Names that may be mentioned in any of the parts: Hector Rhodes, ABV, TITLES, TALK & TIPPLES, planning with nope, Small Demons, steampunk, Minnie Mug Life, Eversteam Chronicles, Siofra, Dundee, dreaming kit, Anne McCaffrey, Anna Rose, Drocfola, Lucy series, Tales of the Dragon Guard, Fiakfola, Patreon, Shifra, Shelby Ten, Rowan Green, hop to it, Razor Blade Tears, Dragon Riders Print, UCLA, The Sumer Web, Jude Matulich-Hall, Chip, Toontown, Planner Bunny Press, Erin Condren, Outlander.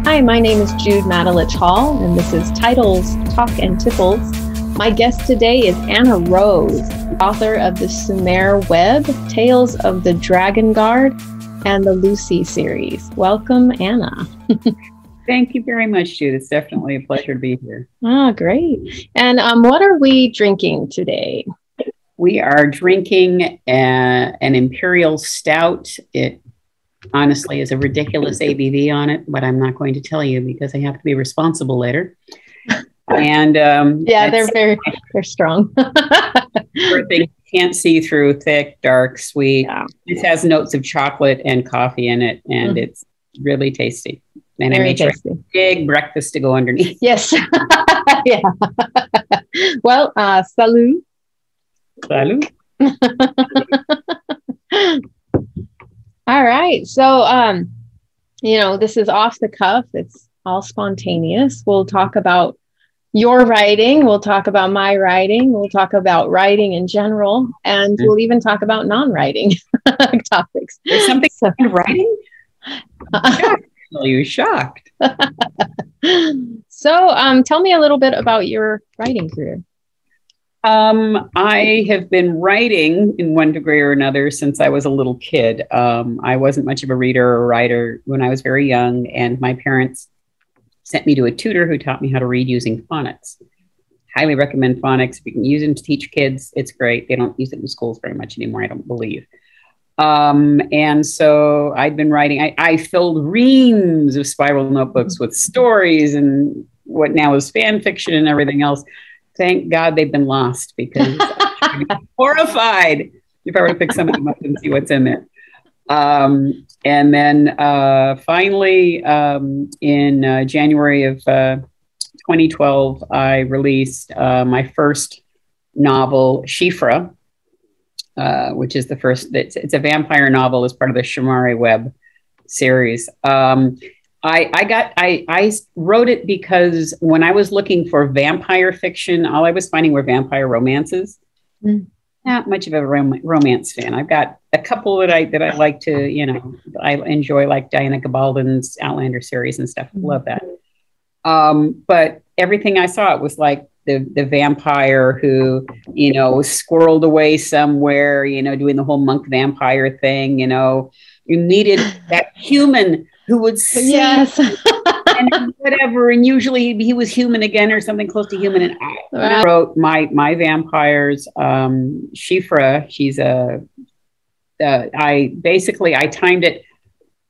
Hi, my name is Jude Matulich-Hall, and this is Titles, Talk, and Tipples. My guest today is Anna Rose, author of The Sumer Web, Tales of the Dragon Guard, and the Lucy series. Welcome, Anna. Thank you very much, Jude. It's definitely a pleasure to be here. Oh, great. And what are we drinking today? We are drinking an Imperial Stout. It honestly is a ridiculous ABV on it, but I'm not going to tell you because I have to be responsible later. And yeah, they're strong. They can't see through, thick, dark, sweet. Yeah. This has notes of chocolate and coffee in it, and it's really tasty. And I made sure a big breakfast to go underneath. Yes. Yeah. Well, salut. Salut. All right. So, you know, this is off the cuff. It's all spontaneous. We'll talk about your writing. We'll talk about my writing. We'll talk about writing in general, and we'll even talk about non-writing topics. There's something in writing? You're shocked. So tell me a little bit about your writing career. I have been writing in one degree or another since I was a little kid. I wasn't much of a reader or writer when I was very young, and my parents sent me to a tutor who taught me how to read using phonics. Highly recommend phonics. If you can use them to teach kids, it's great. They don't use it in schools very much anymore, I don't believe. And so I'd been writing. I filled reams of spiral notebooks with stories and what now is fan fiction and everything else. Thank God they've been lost, because I'd be horrified if I were to pick some of them up and see what's in there. And then finally, in January of 2012, I released my first novel, Shifra, which is the first, it's a vampire novel as part of the Shamari web series. I wrote it because when I was looking for vampire fiction, all I was finding were vampire romances. Not much of a romance fan. I've got a couple that I like to, you know, I enjoy, like Diana Gabaldon's Outlander series and stuff. Love that. But everything I saw, it was like the vampire who, you know, was squirreled away somewhere, you know, doing the whole monk vampire thing. You know, you needed that human who would sing, yes, and whatever. And usually he was human again or something close to human. And I wrote my vampires, Shifra. She's I timed it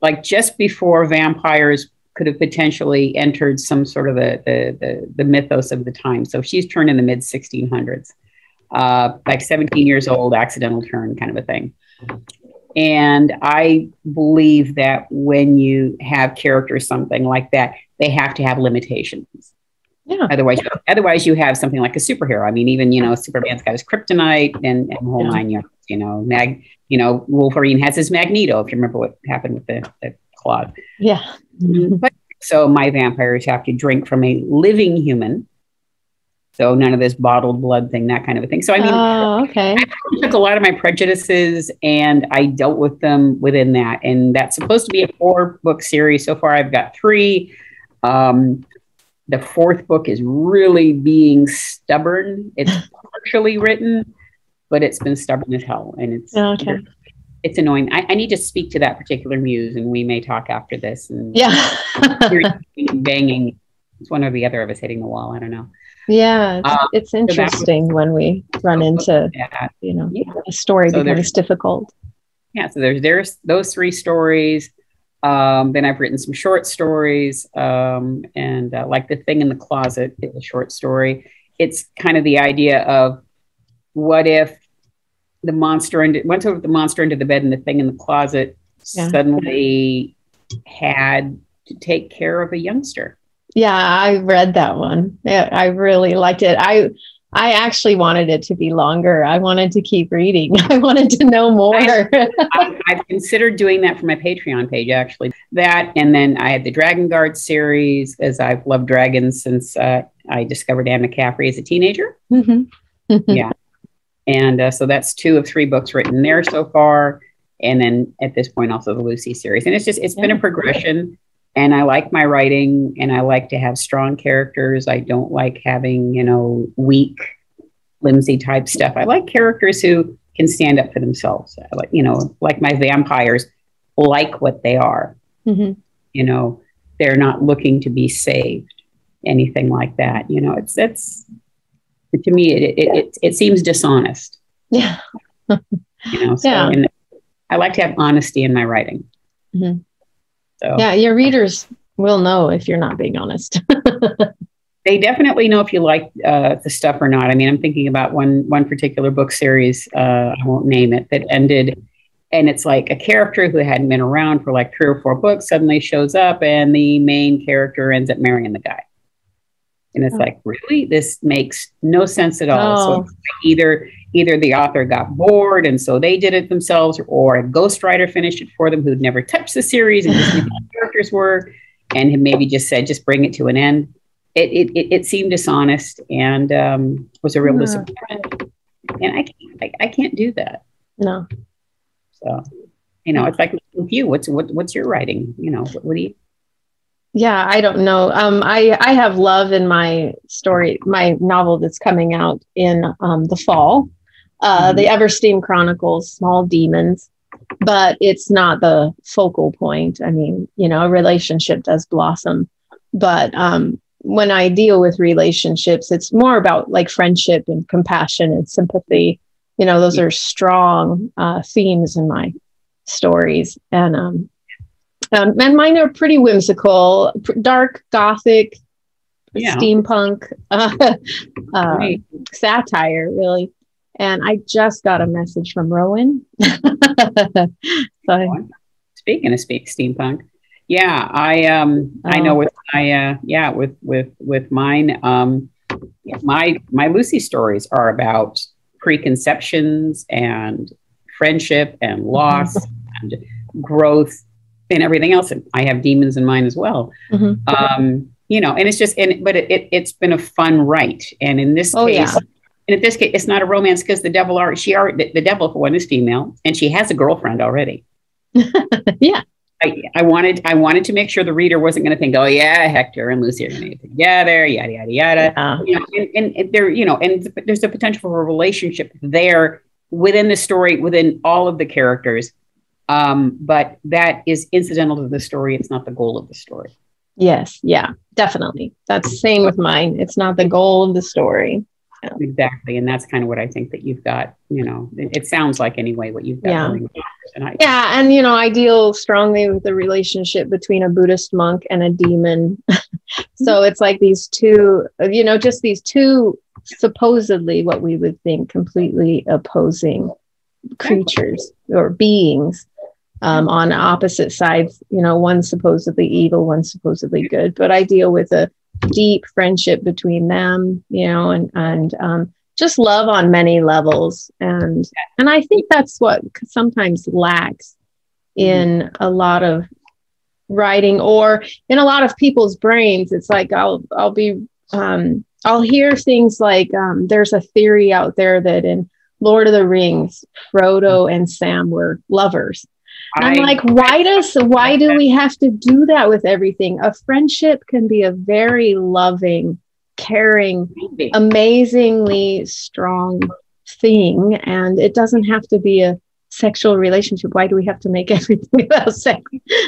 like just before vampires could have potentially entered some sort of the mythos of the time. So she's turned in the mid 1600s, like 17 years old, accidental turn kind of a thing. And I believe that when you have characters, something like that, they have to have limitations. Yeah. Otherwise you have something like a superhero. I mean, even, you know, Superman's got his kryptonite and whole nine yards, you know, Wolverine has his Magneto, if you remember what happened with the clog. Yeah. But, so my vampires have to drink from a living human. So none of this bottled blood thing, that kind of a thing. So I mean, I took a lot of my prejudices and I dealt with them within that. And that's supposed to be a 4-book series. So far I've got 3. The 4th book is really being stubborn. It's partially written, but it's been stubborn as hell. And it's annoying. I need to speak to that particular muse, and we may talk after this. And yeah, banging. It's one or the other of us hitting the wall. I don't know. Yeah, it's interesting when we run into a story becomes difficult. Yeah, so there's those 3 stories. Then I've written some short stories, and like The Thing in the Closet is a short story. It's kind of the idea of what if the monster the monster under the bed and the thing in the closet suddenly had to take care of a youngster. Yeah, I read that one. Yeah, I really liked it. I actually wanted it to be longer. I wanted to keep reading. I wanted to know more. I've considered doing that for my Patreon page, actually. that. And then I had the Dragon Guard series, as I've loved dragons since I discovered Anne McCaffrey as a teenager. Yeah. And so that's 2 of 3 books written there so far. And then at this point, also the Lucy series. And it's just, it's been a progression. And I like my writing, and I like to have strong characters. I don't like having, you know, weak, flimsy type stuff. I like characters who can stand up for themselves. I like, you know, like my vampires, like what they are. You know, they're not looking to be saved, anything like that. You know, it's to me, it seems dishonest. Yeah. You know, so yeah. And I like to have honesty in my writing. So yeah, your readers will know if you're not being honest. They definitely know if you like the stuff or not. I mean, I'm thinking about one particular book series, I won't name it, that ended, and it's like a character who hadn't been around for like 3 or 4 books suddenly shows up, and the main character ends up marrying the guy. And it's like, really? This makes no sense at all. So it's like either the author got bored and so they did it themselves, or a ghostwriter finished it for them who'd never touched the series and just knew what the characters were, and maybe just said, just bring it to an end. It seemed dishonest, and was a real disappointment. And I can't do that. No. So, you know, it's like with you, what's your writing? You know, what do you? Yeah, I don't know. I have love in my story, my novel that's coming out in the fall, the Eversteam Chronicles, Small Demons, but it's not the focal point. I mean, you know, a relationship does blossom, but when I deal with relationships, it's more about like friendship and compassion and sympathy. You know, those are strong themes in my stories. And mine are pretty whimsical, dark, gothic, steampunk, satire, really. And I just got a message from Rowan. So, speaking of steampunk, yeah, I know with my yeah with mine, my Lucy stories are about preconceptions and friendship and loss and growth. And everything else. And I have demons in mine as well. You know, and it's just, but it's been a fun write. And in this case, and in this case, it's not a romance because the devil for one is female, and she has a girlfriend already. I wanted to make sure the reader wasn't going to think, oh yeah, Hector and Lucy are going to get together, yada yada yada. You know, and there, you know, and there's a potential for a relationship there within the story, within all of the characters. But that is incidental to the story. It's not the goal of the story. Yes. Yeah, definitely. That's the same with mine. It's not the goal of the story. Yeah. Exactly. And that's kind of what I think that you've got, you know, it sounds like anyway, what you've got. Yeah. Yeah. And, you know, I deal strongly with the relationship between a Buddhist monk and a demon. So it's like these two, you know, just these two supposedly what we would think completely opposing creatures or beings on opposite sides, you know, one supposedly evil, one supposedly good, but I deal with a deep friendship between them, you know, and just love on many levels. And I think that's what sometimes lacks in a lot of writing or in a lot of people's brains. It's like, I'll hear things like, there's a theory out there that in Lord of the Rings, Frodo and Sam were lovers. And I'm like, why do we have to do that with everything? A friendship can be a very loving, caring, amazingly strong thing. And it doesn't have to be a sexual relationship. Why do we have to make everything about sex?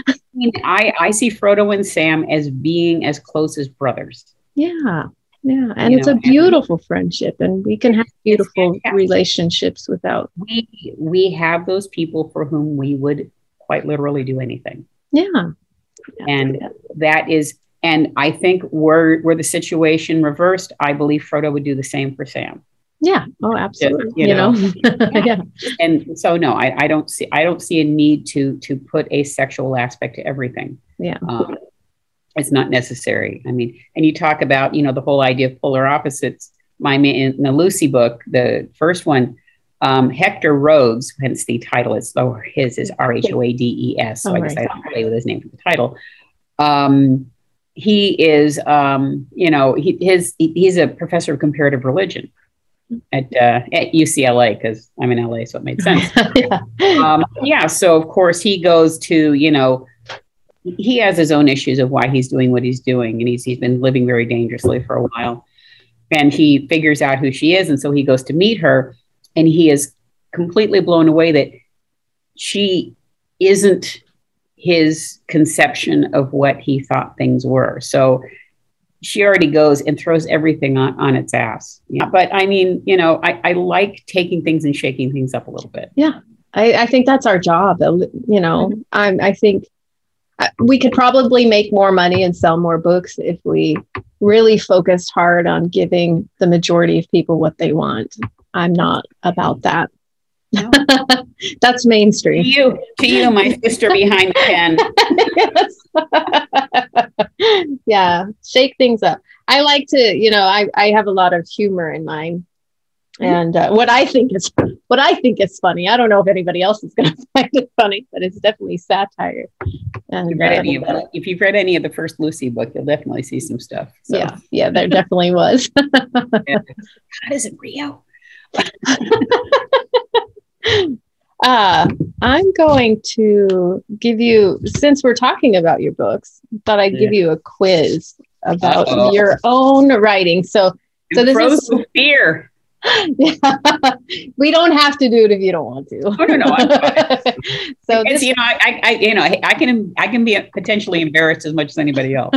I mean, I see Frodo and Sam as being as close as brothers. Yeah. Yeah. And it's a beautiful friendship, and we can have beautiful relationships without. We have those people for whom we would quite literally do anything. Yeah. And that is, and I think were the situation reversed, I believe Frodo would do the same for Sam. Yeah. Oh, absolutely. You know? Yeah. And so, no, I don't see a need to put a sexual aspect to everything. Yeah. It's not necessary. I mean, and you talk about, you know, the whole idea of polar opposites. In the Lucy book, the first one, Hector Rhodes, hence the title is, oh, his is R-H-O-A-D-E-S, so I guess I don't play with his name for the title. He is, you know, he's a professor of comparative religion at UCLA, because I'm in LA, so it made sense. Yeah, so of course he goes to, you know, he has his own issues of why he's doing what he's doing, and he's been living very dangerously for a while. And he figures out who she is, and so he goes to meet her, and he is completely blown away that she isn't his conception of what he thought things were. So she already goes and throws everything on its ass. You know? But I mean, you know, I like taking things and shaking things up a little bit. Yeah, I think that's our job. You know, I think we could probably make more money and sell more books if we really focused hard on giving the majority of people what they want. I'm not about that. No. That's mainstream. To you, my sister behind the pen. Yeah, shake things up. I like to, you know, I have a lot of humor in mind, and what I think is funny. I don't know if anybody else is going to find it funny, but it's definitely satire. And if you've read any of the first Lucy book, you'll definitely see some stuff. So. Yeah, there definitely was. Yeah. God, is it real? I'm going to give you, since we're talking about your books, I thought I'd give you a quiz about your own writing. So this is fear. Yeah. We don't have to do it if you don't want to. No, I'm fine. So because, you know, I can be potentially embarrassed as much as anybody else.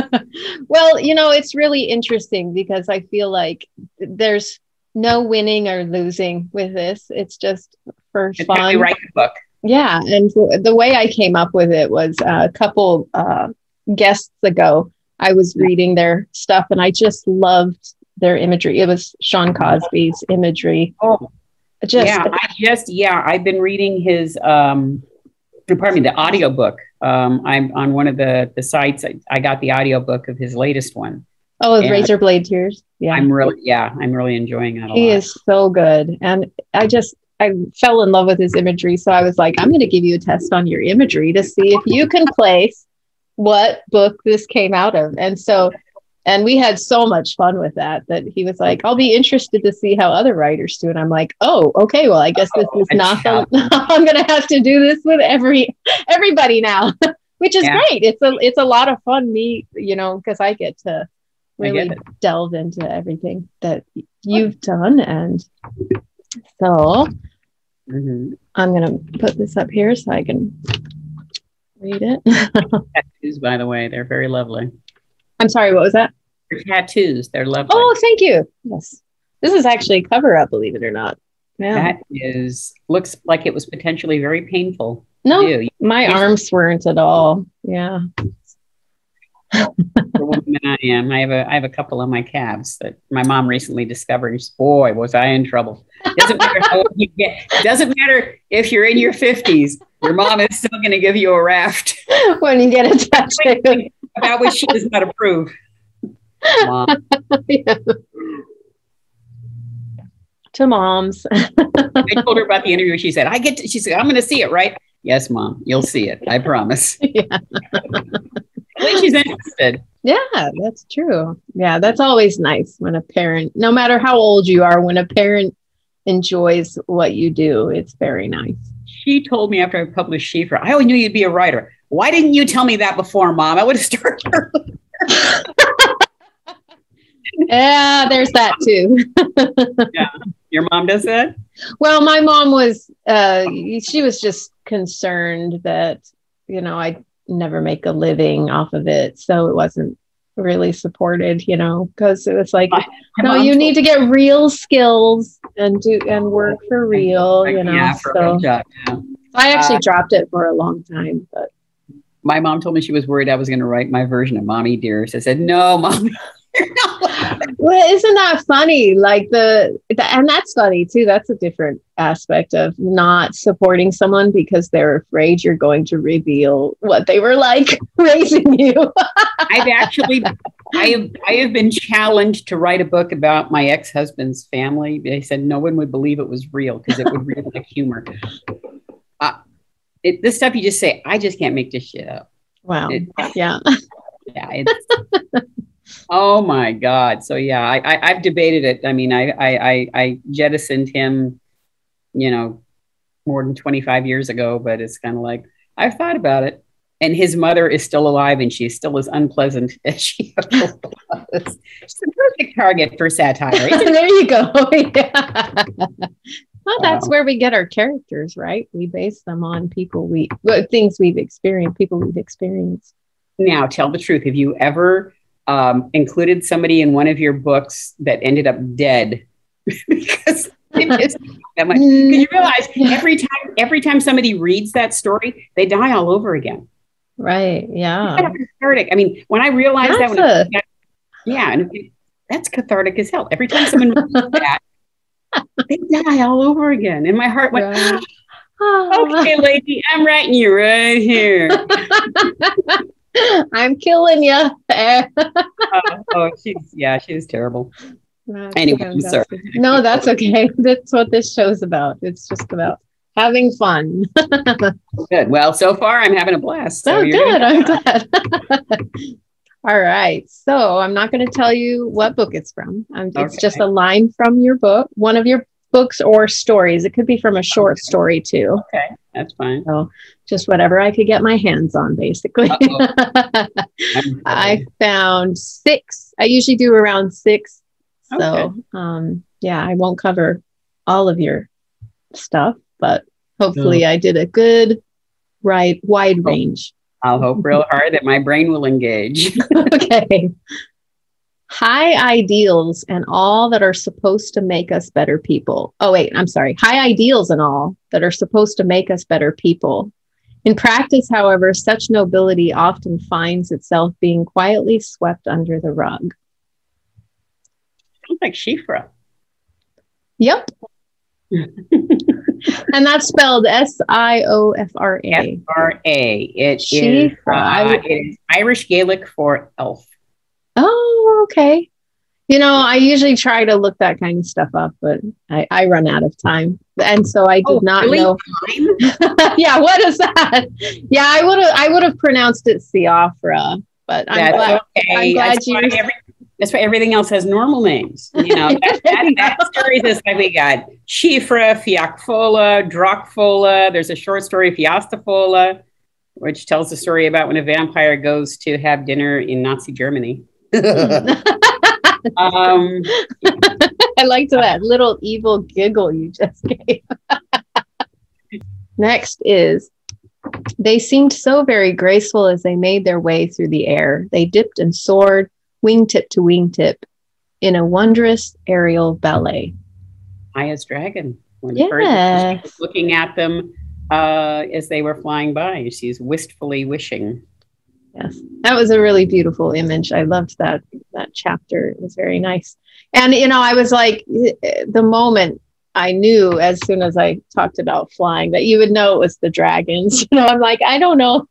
Well, you know, it's really interesting because I feel like there's no winning or losing with this. It's just for fun. How you write the book. Yeah. And the way I came up with it was a couple guests ago, I was reading their stuff and I just loved their imagery. It was Sean Cosby's imagery. Oh, just, yeah. I've been reading his, the audiobook. I'm on one of the sites. I got the audiobook of his latest one. Oh, Razor Blade Tears. Yeah. I'm really enjoying that a lot. He is so good. And I fell in love with his imagery. So I was like, I'm going to give you a test on your imagery to see if you can place what book this came out of. And we had so much fun with that he was like, I'll be interested to see how other writers do. And I'm like, oh, okay. Well, I guess this is not I'm going to have to do this with everybody now, which is great. It's a lot of fun, you know, because I get to really delve into everything that you've done. And so I'm going to put this up here so I can read it. Tattoos, by the way, they're very lovely. I'm sorry, what was that? Your tattoos, they're lovely. Oh, thank you. Yes. This is actually a cover up, believe it or not. Yeah. That looks like it was potentially very painful. No, my arms weren't at all. Yeah. The woman I am. I have a couple on my calves that my mom recently discovered. Boy, was I in trouble. Doesn't matter how old you get. Doesn't matter if you're in your 50s. Your mom is still going to give you a raft when you get a tattoo. About which she does not approve. Mom. Yeah. To moms. I told her about the interview. She said, she said, I'm going to see it, right? Yes, Mom. You'll see it. I promise. Yeah. At least she's interested. Yeah, that's true. Yeah, that's always nice when a parent, no matter how old you are, when a parent enjoys what you do, it's very nice. She told me after I published Shifra, I always knew you'd be a writer. Why didn't you tell me that before, Mom? I would have started earlier. Yeah, there's that too. Yeah, your mom does that? Well, my mom was, she was just concerned that, you know, I'd never make a living off of it. So it wasn't really supported, you know, because it was like, no, you need to get real skills and work for real, you know. Yeah, so I actually dropped it for a long time, but my mom told me she was worried I was going to write my version of Mommy Dearest. I said, no, Mom, Well, isn't that funny? Like and that's funny too. That's a different aspect of not supporting someone because they're afraid you're going to reveal what they were like raising you. I have been challenged to write a book about my ex-husband's family. They said no one would believe it was real because it would read like humor. This stuff you just say, I just can't make this shit up. Wow. Yeah. It's, oh my God. So yeah, I've debated it. I mean, I jettisoned him, you know, more than 25 years ago, but it's kind of like, I've thought about it. And his mother is still alive and she's still as unpleasant as she was. She's a perfect target for satire. There you go. Yeah. Well, that's where we get our characters, right? We base them on things we've experienced, people we've experienced. Now, tell the truth. Have you ever included somebody in one of your books that ended up dead? Because it is that much. Because you realize every time somebody reads that story, they die all over again. Right. Yeah. Kind of cathartic. I mean, when I realized and that's cathartic as hell. Every time someone reads that, they die all over again. And my heart went, okay, lady, I'm writing you right here. I'm killing you. She's terrible. Anyway, I'm sorry. No, that's okay. That's what this show's about. It's just about having fun. Good. Well, so far I'm having a blast. So good. I'm glad. All right. So I'm not going to tell you what book it's from. It's just a line from your book, one of your books or stories. It could be from a short story too. Okay. That's fine. So just whatever I could get my hands on, basically. I found 6. I usually do around 6. Okay. So I won't cover all of your stuff, but hopefully I did a good, wide range. I'll hope real hard that my brain will engage. Okay. High ideals and all that are supposed to make us better people. Oh, wait, I'm sorry. High ideals and all that are supposed to make us better people. In practice, however, such nobility often finds itself being quietly swept under the rug. Sounds like Shifra. Yep. And that's spelled Siofra. F-R-A. It is Irish Gaelic for elf. Oh, okay. You know, I usually try to look that kind of stuff up, but I run out of time. And so I did not know. Yeah, what is that? Yeah, I would have pronounced it Siofra, but I'm glad you. That's why everything else has normal names. You know, that series is like we got Shifra, Fiakfola, Drocfola. There's a short story, Fiastafola, which tells the story about when a vampire goes to have dinner in Nazi Germany. I liked that little evil giggle you just gave. Next is, they seemed so very graceful as they made their way through the air. They dipped and soared, wingtip to wingtip, in a wondrous aerial ballet. High as dragon. When the bird was looking at them as they were flying by, she's wistfully wishing. Yes, that was a really beautiful image. I loved that chapter. It was very nice. And you know, I was like, the moment I knew, as soon as I talked about flying, that you would know it was the dragons. You know, I'm like, I don't know,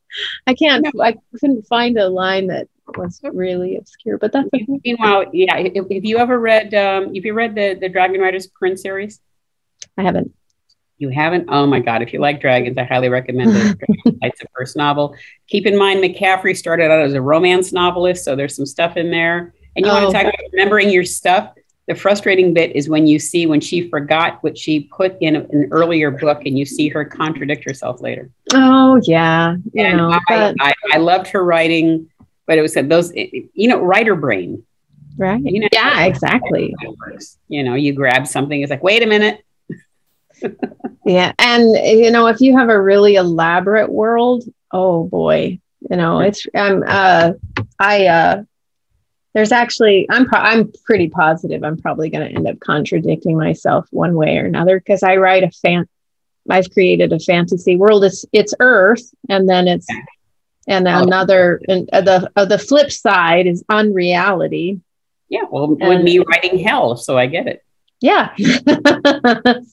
I couldn't find a line that was really obscure, but that's okay. Meanwhile, yeah. Have you ever read? Have you read the Dragon Riders Print series? I haven't. You haven't? Oh my God! If you like dragons, I highly recommend it. It's a first novel. Keep in mind, McCaffrey started out as a romance novelist, so there's some stuff in there. And you want to talk about remembering your stuff? The frustrating bit is when you see when she forgot what she put in an earlier book and you see her contradict herself later. Oh yeah. And I loved her writing. But it was writer brain. Right. You know, yeah, exactly. You know, you grab something, it's like, wait a minute. Yeah. And, you know, if you have a really elaborate world, oh boy, you know, it's, I'm pretty positive I'm probably going to end up contradicting myself one way or another, because I write I've created a fantasy world. It's Earth, and then it's, and another, and the flip side is unreality. Yeah, well, with me writing hell, so I get it. Yeah.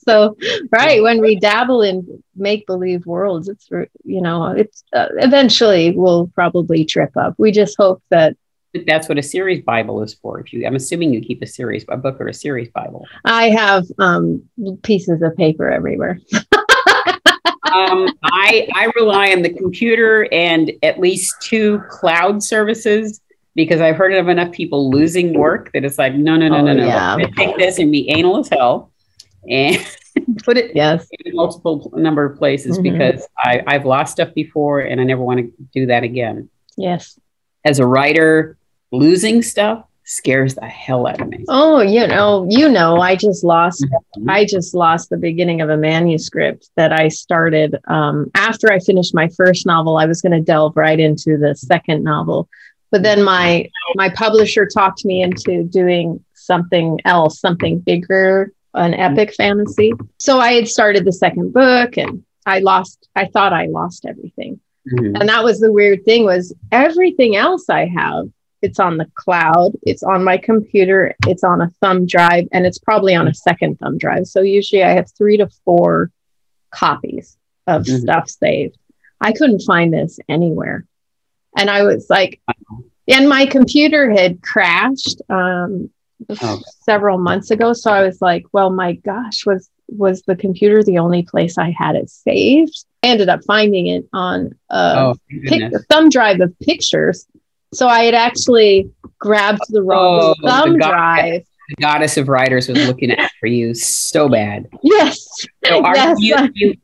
So, right. When we dabble in make-believe worlds, it's, you know, it's eventually we'll probably trip up. We just hope that. But that's what a series Bible is for. If you, I'm assuming you keep a series, a book or a series Bible. I have pieces of paper everywhere. I rely on the computer and at least two cloud services, because I've heard of enough people losing work that it's like, no. Yeah. Take this and be anal as hell and put it in multiple number of places, because I've lost stuff before and I never want to do that again. Yes. As a writer, losing stuff scares the hell out of me. Oh, you know, I just lost the beginning of a manuscript that I started after I finished my first novel. I was going to delve right into the second novel. But then my publisher talked me into doing something else, something bigger, an epic fantasy. So I had started the second book and I thought I lost everything. Mm-hmm. And that was the weird thing, was everything else I have, it's on the cloud, it's on my computer, it's on a thumb drive, and it's probably on a second thumb drive. So usually I have 3 to 4 copies of stuff saved. I couldn't find this anywhere. And I was like, and my computer had crashed several months ago. So I was like, well, my gosh, was the computer the only place I had it saved? I ended up finding it on a thumb drive of pictures. So I had actually grabbed the wrong thumb drive. The goddess of writers was looking out for you so bad. Yes. So are you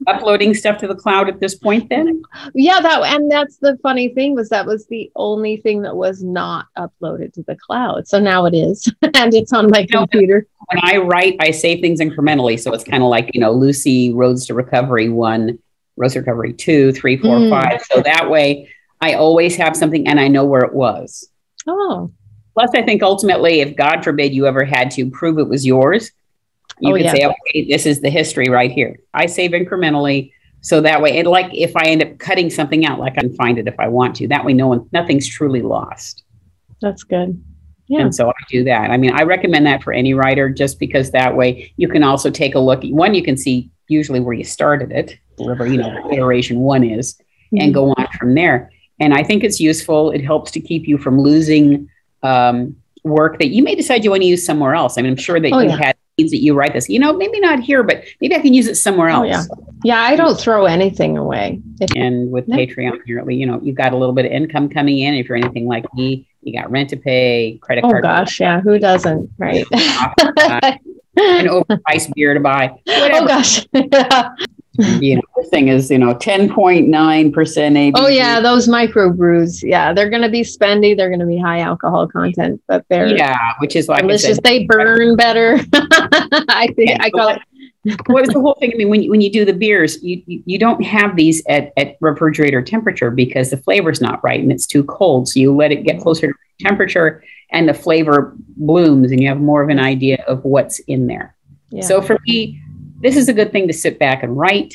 uploading stuff to the cloud at this point then? Yeah, that's the funny thing, was that was the only thing that was not uploaded to the cloud. So now it is, and it's on my computer. When I write, I save things incrementally. So it's kind of like, you know, Lucy, Roads to Recovery 1, Roads to Recovery 2, 3, 4, 5. So that way I always have something and I know where it was. Oh. Plus, I think ultimately, if God forbid you ever had to prove it was yours, you could say, okay, this is the history right here. I save incrementally. So that way, and like if I end up cutting something out, like I can find it if I want to. That way, nothing's truly lost. That's good. Yeah. And so I do that. I mean, I recommend that for any writer, just because that way you can also take a look. One, you can see usually where you started it, wherever, you know, iteration 1 is, and go on from there. And I think it's useful. It helps to keep you from losing work that you may decide you want to use somewhere else. I mean, I'm sure that you had things that you write this, you know, maybe not here, but maybe I can use it somewhere else. Yeah, I don't throw anything away. And with Patreon here, you know, you've got a little bit of income coming in. If you're anything like me, you got rent to pay, credit card. Oh gosh, yeah, who doesn't, right? An overpriced beer to buy. Whatever. Oh gosh. You know, this thing is, you know, 10.9% ABV. Oh yeah, those microbrews. Yeah, they're going to be spendy. They're going to be high alcohol content, but they're which is like delicious. They burn better. I think I call it. What is the whole thing? I mean, when you do the beers, you don't have these at refrigerator temperature because the flavor's not right and it's too cold. So you let it get closer to temperature, and the flavor blooms, and you have more of an idea of what's in there. Yeah. So for me, this is a good thing to sit back and write,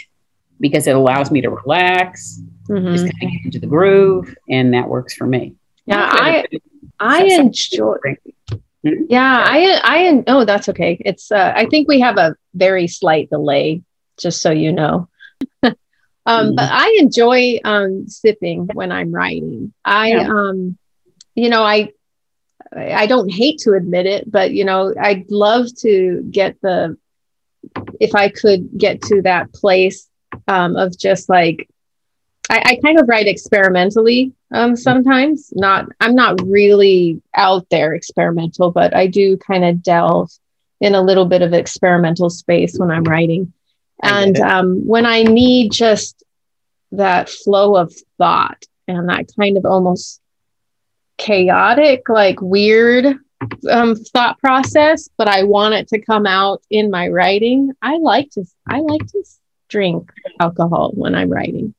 because it allows me to relax, just kind of get into the groove, and that works for me. Yeah, I enjoy. Yeah, I oh, that's okay. It's I think we have a very slight delay, just so you know. But I enjoy sipping when I'm writing. You know, I don't hate to admit it, but you know, I'd love to get the. If I could get to that place of just like, I kind of write experimentally sometimes. I'm not really out there experimental, but I do kind of delve in a little bit of experimental space when I'm writing. And when I need just that flow of thought and that kind of almost chaotic, like weird thought process, but I want it to come out in my writing. I like to drink alcohol when I'm writing.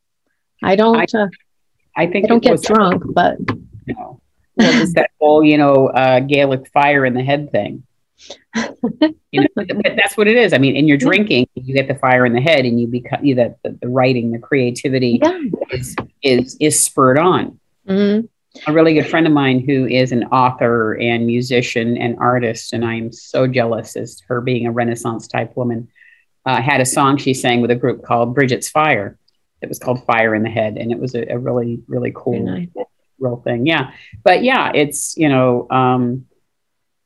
I don't. I think I don't get drunk, but no. Well, it's that whole, you know, Gaelic fire in the head thing. You know, but that's what it is. I mean, in your drinking, you get the fire in the head, and you become the writing, the creativity is spurred on. a really good friend of mine who is an author and musician and artist, and I am so jealous as her being a Renaissance type woman, had a song she sang with a group called Bridget's Fire. It was called Fire in the Head, and it was a really, really cool, nice, real thing. Yeah. But yeah, it's, you know,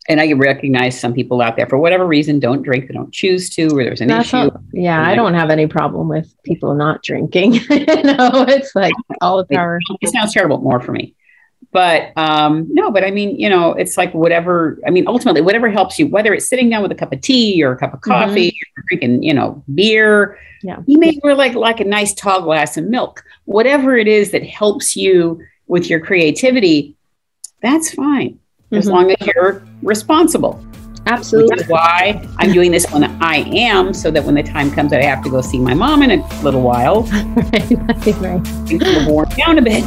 and I recognize some people out there for whatever reason don't drink, they don't choose to, or there's an issue. Yeah, I don't have any problem with people not drinking. You know, it's like all the power. It sounds terrible, more for me. But no, but I mean, you know, it's like whatever, I mean, ultimately, whatever helps you, whether it's sitting down with a cup of tea or a cup of coffee, or drinking, you know, beer, you may wear like a nice tall glass of milk, whatever it is that helps you with your creativity, that's fine. As long as you're responsible. Absolutely. Which is why I'm doing this when I am, so that when the time comes that I have to go see my mom in a little while, right, right. Things will warm down a bit.